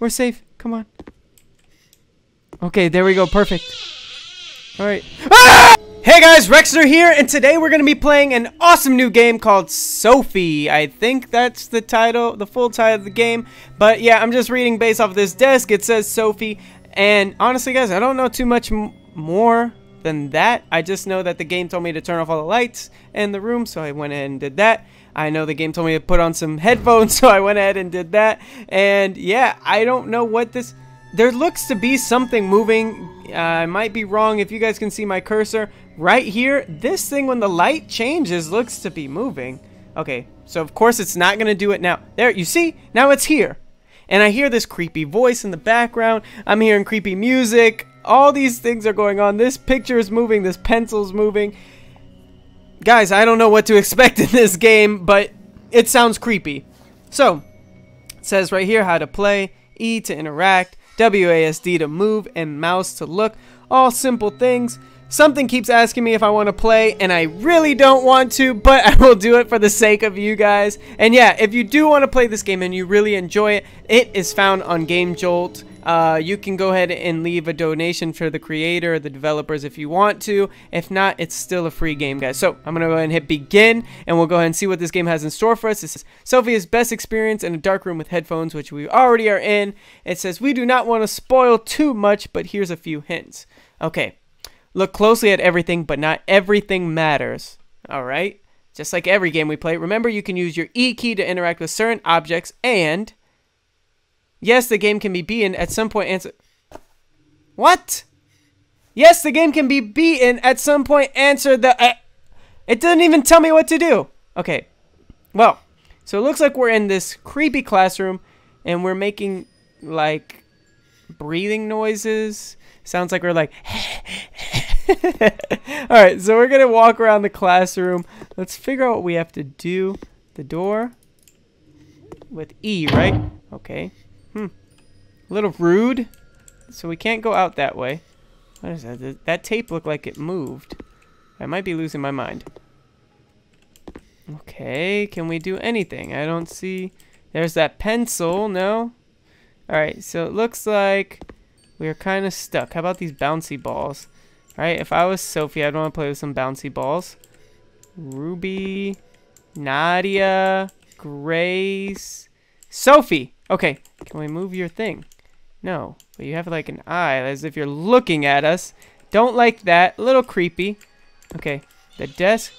We're safe. Come on. Okay, there we go. Perfect. Alright. Ah! Hey guys, Rexter here, and today we're going to be playing an awesome new game called Sophie. I think that's the title, the full title of the game. But yeah, I'm just reading based off this desk. It says Sophie. And honestly, guys, I don't know too much more than that. I just know that the game told me to turn off all the lights in the room, so I went ahead and did that. I know the game told me to put on some headphones, so I went ahead and did that. And yeah, I don't know what this... There looks to be something moving. I might be wrong if you guys can see my cursor. Right here, this thing, when the light changes, looks to be moving. Okay, so of course it's not going to do it now. There, you see? Now it's here. And I hear this creepy voice in the background. I'm hearing creepy music. All these things are going on. This picture is moving. This pencil's moving. Guys, I don't know what to expect in this game, but it sounds creepy. So, it says right here how to play, E to interact, WASD to move, and mouse to look. All simple things. Something keeps asking me if I want to play, and I really don't want to, but I will do it for the sake of you guys. And yeah, if you do want to play this game and you really enjoy it, it is found on Game Jolt. You can go ahead and leave a donation for the creator or the developers if you want to. If not, it's still a free game, guys. So I'm going to go ahead and hit begin, and we'll go ahead and see what this game has in store for us. It says, Sophie's best experience in a dark room with headphones, which we already are in. It says, we do not want to spoil too much, but here's a few hints. Okay. Look closely at everything, but not everything matters. All right? Just like every game we play. Remember, you can use your E key to interact with certain objects, and... yes, the game can be beaten at some point. Answer. What? Yes, the game can be beaten at some point. Answer the. It doesn't even tell me what to do. Okay. Well, so it looks like we're in this creepy classroom, and we're making like breathing noises. Sounds like we're like. All right, so we're gonna walk around the classroom. Let's figure out what we have to do. The door. With E, right? Okay. A little rude, so we can't go out that way. What is that? That tape looked like it moved. I might be losing my mind. Okay, can we do anything? I don't see... There's that pencil, no? Alright, so it looks like we're kind of stuck. How about these bouncy balls? Alright, if I was Sophie, I'd want to play with some bouncy balls. Ruby, Nadia, Grace, Sophie! Okay, can we move your thing? No, but you have like an eye as if you're looking at us. Don't like that. A little creepy. Okay, the desk.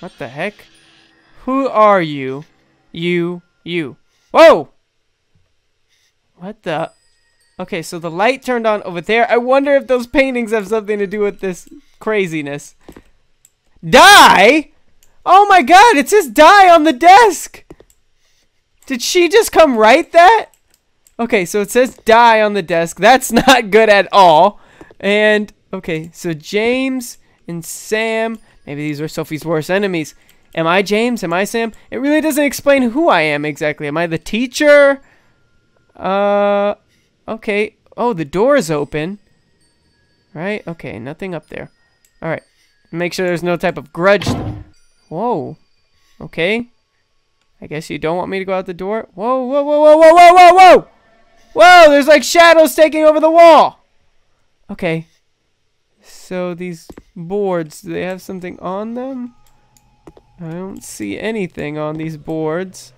What the heck? Who are you? You. Whoa! What the? Okay, so the light turned on over there. I wonder if those paintings have something to do with this craziness. Die? Oh my god, it says die on the desk! Did she just come write that? Okay, so it says die on the desk. That's not good at all. And, okay, so James and Sam. Maybe these were Sophie's worst enemies. Am I James? Am I Sam? It really doesn't explain who I am exactly. Am I the teacher? Okay. Oh, the door is open. Right? Okay, nothing up there. All right. Make sure there's no type of grudge. Whoa. Okay. I guess you don't want me to go out the door. Whoa, whoa, whoa, whoa, whoa, whoa, whoa, whoa! Whoa, there's like shadows taking over the wall! Okay. So these boards, do they have something on them? I don't see anything on these boards.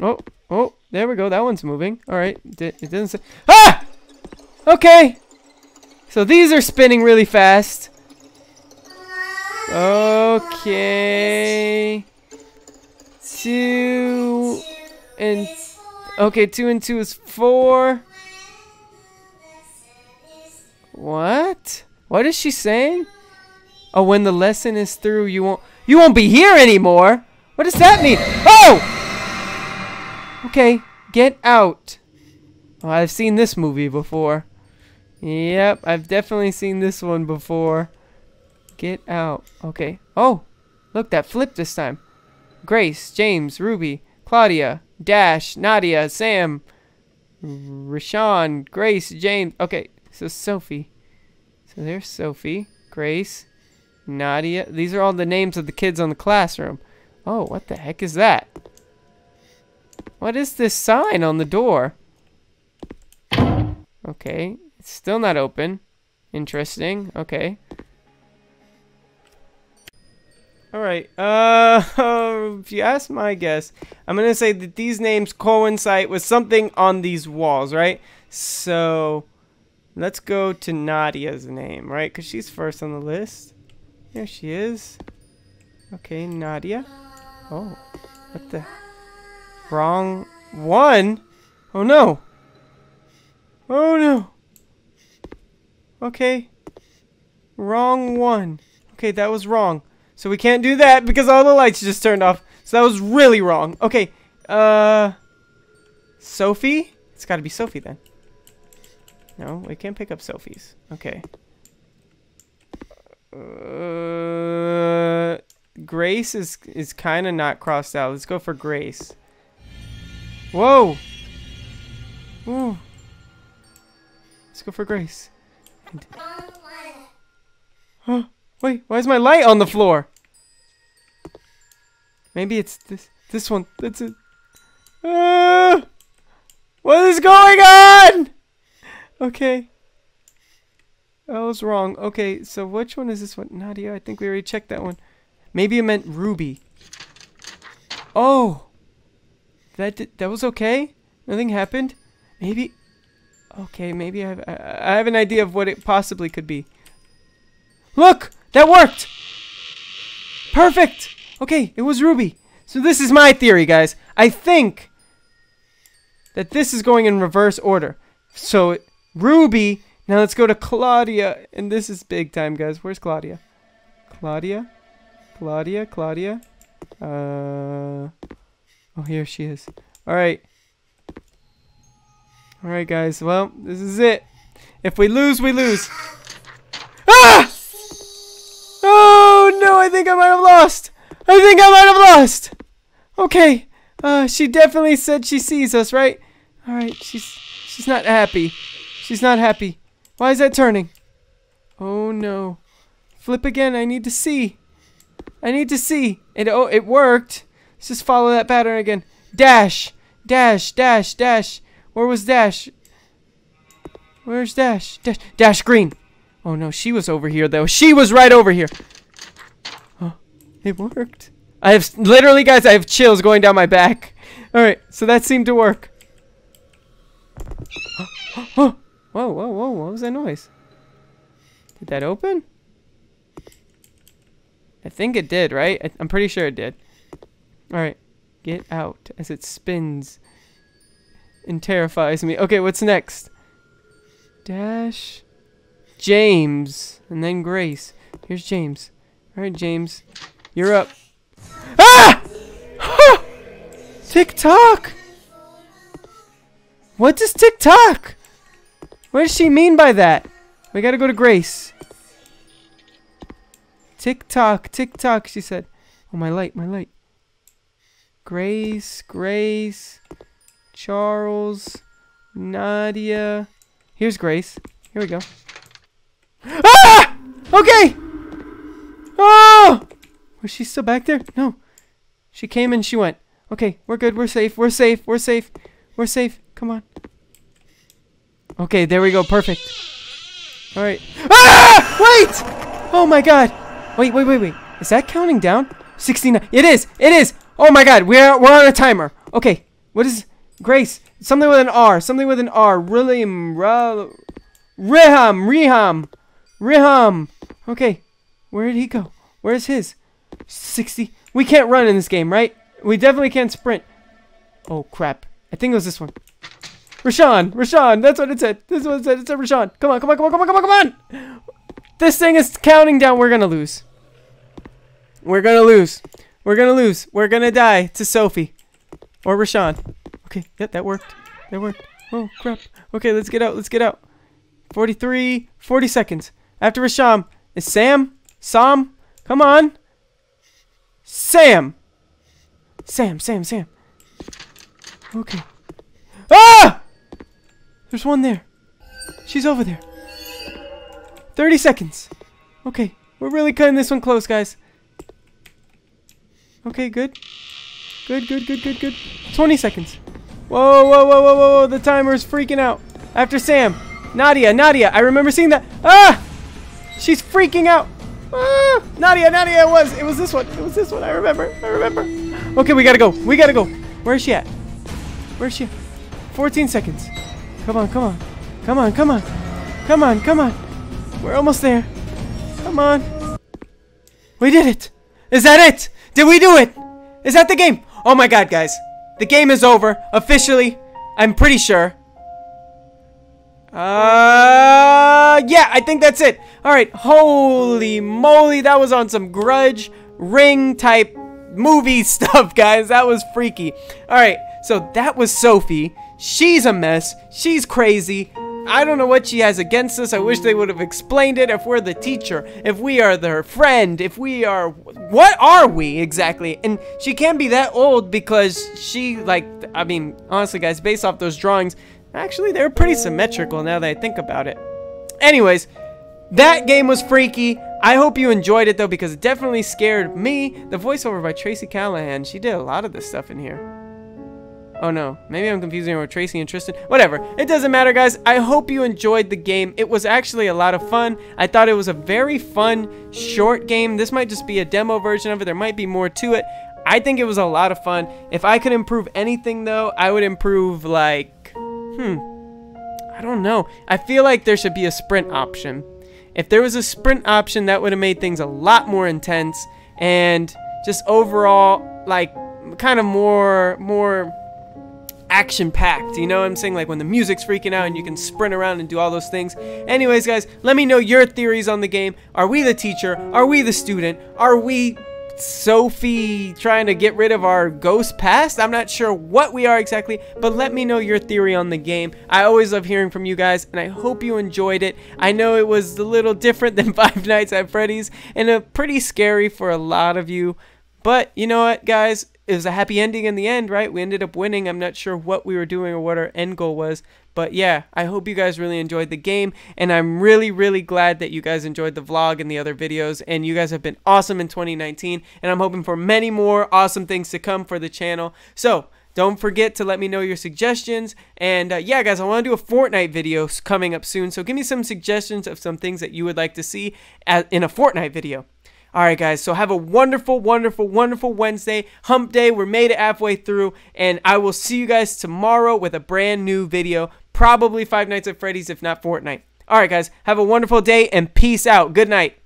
Oh, oh, there we go. That one's moving. Alright, it doesn't say... Ah! Okay! So these are spinning really fast. Okay... 2 and 2 is 4. What? What is she saying? Oh, when the lesson is through, you won't be here anymore. What does that mean? Oh! Okay, get out. Oh, I've seen this movie before. Yep, I've definitely seen this one before. Get out. Okay. Oh, look, that flipped this time. Grace, James, Ruby, Claudia, Dash, Nadia, Sam, Rashawn, Grace, James. Okay, so Sophie. So there's Sophie, Grace, Nadia. These are all the names of the kids on the classroom. Oh, what the heck is that? What is this sign on the door? Okay. It's still not open. Interesting. Okay. Alright, if you ask my guess, I'm gonna say that these names coincide with something on these walls, right? So, let's go to Nadia's name, right? Because she's first on the list. There she is. Okay, Nadia. Oh, what the... Wrong one? Oh no! Oh no! Okay. Wrong one. Okay, that was wrong. So we can't do that because all the lights just turned off. So that was really wrong. Okay, Sophie? It's gotta be Sophie then. No, we can't pick up Sophie's. Okay. Grace is kinda not crossed out. Let's go for Grace. Whoa! Whoa. Let's go for Grace. Huh? Wait, why is my light on the floor? Maybe it's this one. That's it. What is going on? Okay. I was wrong. Okay, so which one is this one? Nadia, I think we already checked that one. Maybe it meant Ruby. Oh. That was okay? Nothing happened? Maybe. Okay, maybe I have an idea of what it possibly could be. Look! That worked! Perfect! Okay, it was Ruby. So this is my theory, guys. I think that this is going in reverse order. So, Ruby. Now let's go to Claudia. And this is big time, guys. Where's Claudia? Claudia? Claudia? Claudia? Oh, here she is. Alright. Alright, guys. Well, this is it. If we lose, we lose. Ah! Oh no, I think I might have lost. I think I might have lost. Okay. She definitely said she sees us, right? Alright, she's not happy. She's not happy. Why is that turning? Oh no. Flip again, I need to see. I need to see. It worked. Let's just follow that pattern again. Dash. Dash, dash, dash. Where was Dash? Where's Dash? Dash, dash green. Oh no, she was over here though. She was right over here. Oh, it worked. I have literally, guys, I have chills going down my back. Alright, so that seemed to work. Whoa, whoa, whoa, what was that noise? Did that open? I think it did, right? I'm pretty sure it did. Alright, get out as it spins and terrifies me. Okay, what's next? Dash... James, and then Grace. Here's James. Alright, James. You're up. Ah! Huh! TikTok! What does TikTok? What does she mean by that? We gotta go to Grace. TikTok, TikTok, she said. Oh, my light, my light. Grace, Grace, Charles, Nadia. Here's Grace. Here we go. Ah! Okay! Oh! Was she still back there? No. She came and she went. Okay, we're good. We're safe. We're safe. We're safe. We're safe. Come on. Okay, there we go. Perfect. Alright. Ah! Wait! Oh my god. Wait, wait, wait, wait. Is that counting down? 69. It is! It is! Oh my god. We're on a timer. Okay. What is... Grace. Something with an R. Something with an R. Really... Riham, Riham, Riham. Okay, where did he go? Where's his? 60. We can't run in this game, right? We definitely can't sprint. Oh, crap. I think it was this one. Rashawn, Rashawn. That's what it said. This is what it said. It said Rashawn. Come on, come on, come on, come on, come on, come on. This thing is counting down. We're going to lose. We're going to lose. We're going to lose. We're going to die to Sophie or Rashawn. Okay, yep, that worked. That worked. Oh, crap. Okay, let's get out. Let's get out. 43, 40 seconds. After Rasham is Sam. Sam. Come on. Sam. Sam, Sam, Sam. Okay. Ah! There's one there. She's over there. 30 seconds. Okay. We're really cutting this one close, guys. Okay, good. Good, good, good, good, good. 20 seconds. Whoa, whoa, whoa, whoa, whoa. The timer is freaking out. After Sam. Nadia, Nadia, I remember seeing that. Ah! She's freaking out. Ah! Nadia, Nadia, it was this one. It was this one. I remember. Okay, we gotta go. Where is she at? 14 seconds. Come on. We're almost there. Come on. We did it. Is that it? Did we do it? Is that the game? Oh my god, guys. The game is over. Officially. I'm pretty sure. Yeah, I think that's it. Alright, holy moly. That was on some Grudge Ring type movie stuff, guys. That was freaky. Alright, so that was Sophie. She's a mess. She's crazy. I don't know what she has against us. I wish they would have explained it. If we're the teacher, if we are her friend, if we are... what are we exactly? And she can't be that old because she, like... I mean, honestly, guys, based off those drawings, actually, they're pretty symmetrical now that I think about it. Anyways, that game was freaky. I hope you enjoyed it, though, because it definitely scared me. The voiceover by Tracy Callahan. She did a lot of this stuff in here. Oh no, maybe I'm confusing her with Tracy and Tristan. Whatever, it doesn't matter, guys. I hope you enjoyed the game. It was actually a lot of fun. I thought it was a very fun, short game. This might just be a demo version of it. There might be more to it. I think it was a lot of fun. If I could improve anything, though, I would improve, like... I don't know. I feel like there should be a sprint option. If there was a sprint option, that would have made things a lot more intense. And just overall, like, kind of more action-packed, you know what I'm saying? Like when the music's freaking out and you can sprint around and do all those things. Anyways, guys, let me know your theories on the game. Are we the teacher? Are we the student? Are we Sophie trying to get rid of our ghost past? I'm not sure what we are exactly, but let me know your theory on the game. I always love hearing from you guys, and I hope you enjoyed it. I know it was a little different than Five Nights at Freddy's and pretty scary for a lot of you, but you know what, guys? It was a happy ending in the end, right? We ended up winning. I'm not sure what we were doing or what our end goal was. But yeah, I hope you guys really enjoyed the game. And I'm really, really glad that you guys enjoyed the vlog and the other videos. And you guys have been awesome in 2019. And I'm hoping for many more awesome things to come for the channel. So don't forget to let me know your suggestions. And yeah, guys, I want to do a Fortnite video coming up soon. So give me some suggestions of some things that you would like to see in a Fortnite video. Alright, guys, so have a wonderful, wonderful, wonderful Wednesday. Hump day, we're made it halfway through, and I will see you guys tomorrow with a brand new video. Probably Five Nights at Freddy's, if not Fortnite. Alright, guys, have a wonderful day, and peace out. Good night.